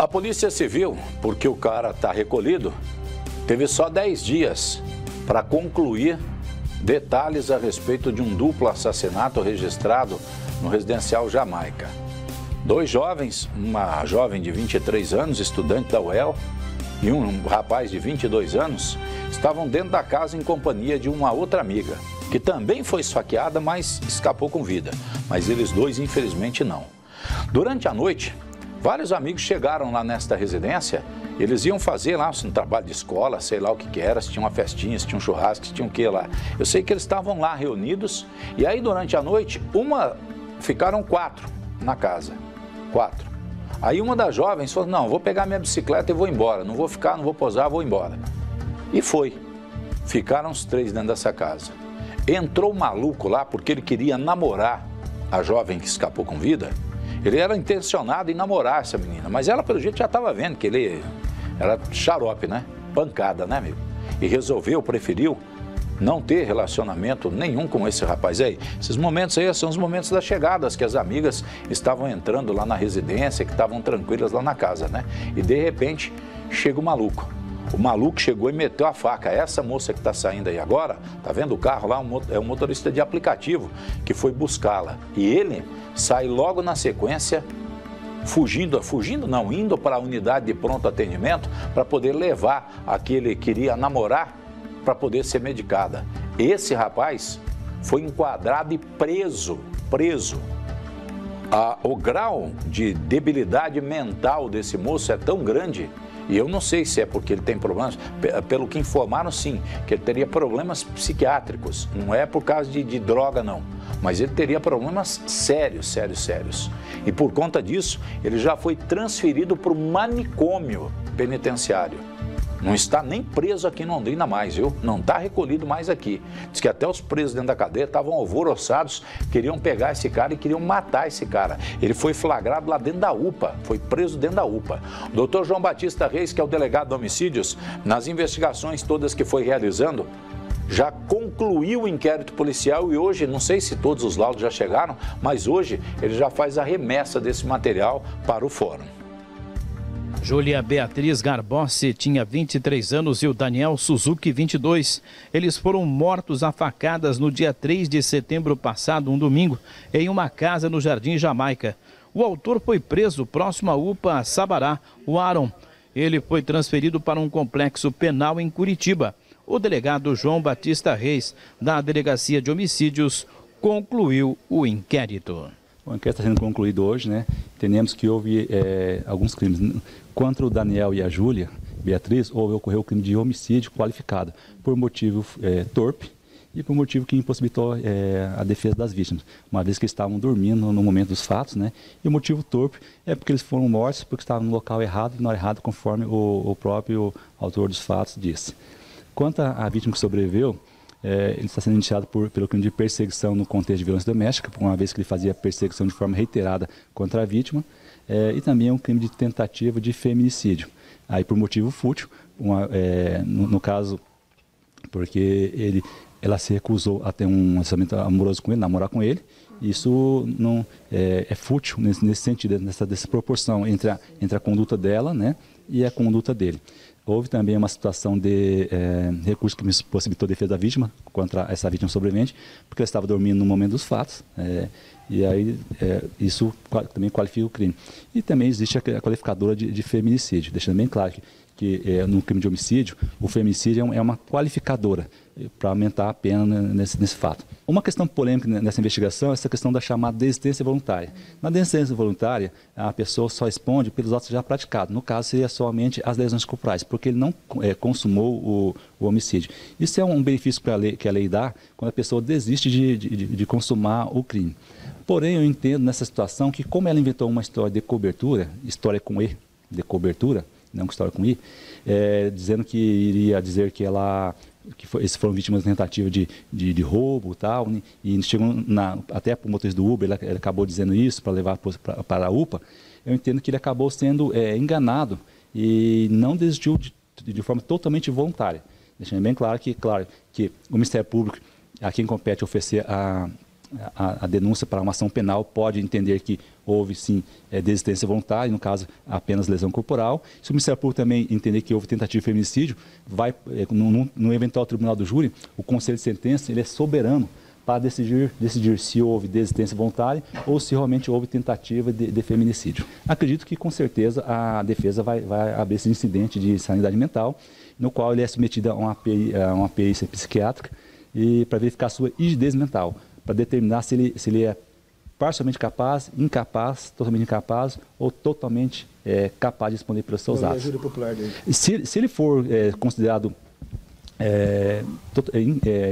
A Polícia Civil, porque o cara está recolhido, teve só 10 dias para concluir detalhes a respeito de um duplo assassinato registrado no Residencial Jamaica. Dois jovens, uma jovem de 23 anos, estudante da UEL, e um rapaz de 22 anos, estavam dentro da casa em companhia de uma outra amiga, que também foi esfaqueada, mas escapou com vida. Mas eles dois, infelizmente, não. Durante a noite, vários amigos chegaram lá nesta residência. Eles iam fazer lá um trabalho de escola, sei lá o que era, se tinha uma festinha, se tinha um churrasco, se tinha o que lá. Eu sei que eles estavam lá reunidos e aí durante a noite, ficaram quatro na casa, quatro. Aí uma das jovens falou, não, vou pegar minha bicicleta e vou embora, não vou ficar, não vou posar, vou embora. E foi. Ficaram os três dentro dessa casa. Entrou um maluco lá porque ele queria namorar a jovem que escapou com vida. Ele era intencionado em namorar essa menina, mas ela pelo jeito já estava vendo que ele era xarope, né? Pancada, né, amigo? E preferiu não ter relacionamento nenhum com esse rapaz aí. Esses momentos aí são os momentos das chegadas, que as amigas estavam entrando lá na residência, que estavam tranquilas lá na casa, né? E de repente chega o maluco. O maluco chegou e meteu a faca. Essa moça que está saindo aí agora, tá vendo o carro lá? É um motorista de aplicativo que foi buscá-la. E ele sai logo na sequência, indo para a unidade de pronto atendimento para poder levar a que ele queria namorar para poder ser medicada. Esse rapaz foi enquadrado e preso. O grau de debilidade mental desse moço é tão grande. E eu não sei se é porque ele tem problemas, pelo que informaram sim, que ele teria problemas psiquiátricos, não é por causa de droga não, mas ele teria problemas sérios. E por conta disso, ele já foi transferido para o manicômio penitenciário. Não está nem preso aqui em Londrina mais, viu? Não está recolhido mais aqui. Diz que até os presos dentro da cadeia estavam alvoroçados, queriam pegar esse cara e queriam matar esse cara. Ele foi flagrado lá dentro da UPA, foi preso dentro da UPA. O doutor João Batista Reis, que é o delegado de homicídios, nas investigações todas que foi realizando, já concluiu o inquérito policial e hoje, não sei se todos os laudos já chegaram, mas hoje ele já faz a remessa desse material para o fórum. Júlia Beatriz Garbossi tinha 23 anos e o Daniel Suzuki, 22. Eles foram mortos a facadas no dia 3 de setembro passado, um domingo, em uma casa no Jardim Jamaica. O autor foi preso próximo à UPA Sabará, o Aaron. Ele foi transferido para um complexo penal em Curitiba. O delegado João Batista Reis, da Delegacia de Homicídios, concluiu o inquérito. O inquérito está sendo concluído hoje, né? Entendemos que houve alguns crimes. Contra o Daniel e a Júlia Beatriz, ocorreu o crime de homicídio qualificado por motivo torpe e por motivo que impossibilitou a defesa das vítimas, uma vez que estavam dormindo no momento dos fatos, né? E o motivo torpe é porque eles foram mortos porque estavam no local errado e na hora errada, conforme o próprio autor dos fatos disse. Quanto à vítima que sobreviveu, ele está sendo indiciado pelo crime de perseguição no contexto de violência doméstica, uma vez que ele fazia perseguição de forma reiterada contra a vítima, e também é um crime de tentativa de feminicídio, aí por motivo fútil, no caso, porque ela se recusou a ter um relacionamento amoroso com ele, namorar com ele. Isso não é fútil nesse sentido, nessa desproporção entre a conduta dela, né, e a conduta dele. Houve também uma situação de recurso que me possibilitou a defesa da vítima, contra essa vítima sobrevivente, porque ela estava dormindo no momento dos fatos, e aí isso também qualifica o crime. E também existe a qualificadora de feminicídio, deixando bem claro que no crime de homicídio, o feminicídio é uma qualificadora para aumentar a pena nesse fato. Uma questão polêmica nessa investigação é essa questão da chamada desistência voluntária. Na desistência voluntária, a pessoa só responde pelos atos já praticados. No caso, seria somente as lesões corporais, porque ele não consumou o homicídio. Isso é um benefício que a lei dá quando a pessoa desiste de consumar o crime. Porém, eu entendo nessa situação que, como ela inventou uma história de cobertura, história com E, de cobertura, não com história com I, dizendo que iria dizer que ela... esses foram vítimas de tentativa de roubo e tal, e chegam até para o motorista do Uber, ele acabou dizendo isso para levar para a UPA. Eu entendo que ele acabou sendo enganado e não desistiu de forma totalmente voluntária. Deixando bem claro que o Ministério Público, a quem compete oferecer a a denúncia para uma ação penal pode entender que houve sim desistência voluntária, no caso apenas lesão corporal. Se o Ministério Público também entender que houve tentativa de feminicídio, vai, no eventual tribunal do júri, o conselho de sentença ele é soberano para decidir se houve desistência voluntária ou se realmente houve tentativa de feminicídio. Acredito que, com certeza, a defesa vai abrir esse incidente de sanidade mental, no qual ele é submetido a uma perícia psiquiátrica e para verificar a sua rigidez mental, para determinar se ele é parcialmente capaz, incapaz, totalmente incapaz ou totalmente capaz de responder pelos seus atos. Se ele for considerado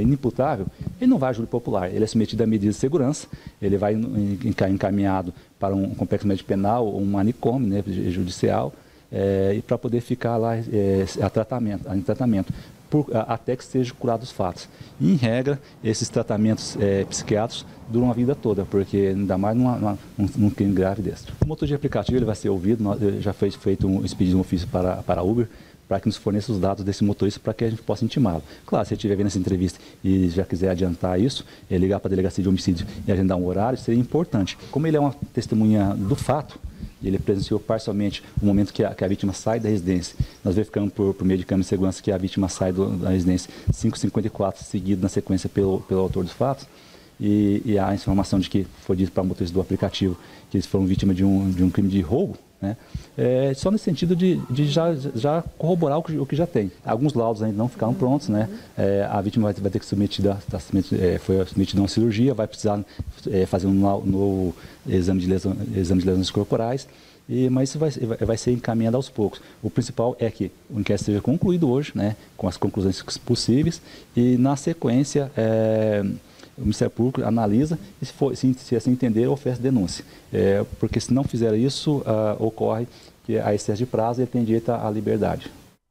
inimputável, ele não vai a júri popular, ele é submetido a medidas de segurança, ele vai encaminhado para um complexo médico penal ou um manicômio, né, judicial, e para poder ficar lá em tratamento. Até que sejam curados os fatos. E, em regra, esses tratamentos psiquiátricos duram a vida toda, porque ainda mais num crime grave desse. O motor de aplicativo ele vai ser ouvido, já foi feito um expedido, um ofício para a Uber, para que nos forneça os dados desse motorista, para que a gente possa intimá-lo. Claro, se ele estiver vendo essa entrevista e já quiser adiantar isso, ligar para a delegacia de homicídio e agendar um horário, seria importante. Como ele é uma testemunha do fato, ele presenciou parcialmente o momento que a vítima sai da residência. Nós verificamos por meio de câmera de segurança que a vítima sai da residência 5h54, seguido na sequência pelo autor dos fatos. E a informação de que foi dito para o motorista do aplicativo que eles foram vítima de um crime de roubo, né? Só no sentido de já corroborar o que já tem. Alguns laudos ainda não ficaram prontos, né? A vítima vai ter que foi submetida a uma cirurgia, vai precisar fazer um novo exame de lesões corporais, mas isso vai ser encaminhado aos poucos. O principal é que o inquérito seja concluído hoje, né? Com as conclusões possíveis, e na sequência o Ministério Público analisa e, se assim entender, oferece denúncia. Porque se não fizer isso, ocorre que, a excesso de prazo, ele tem direito à liberdade.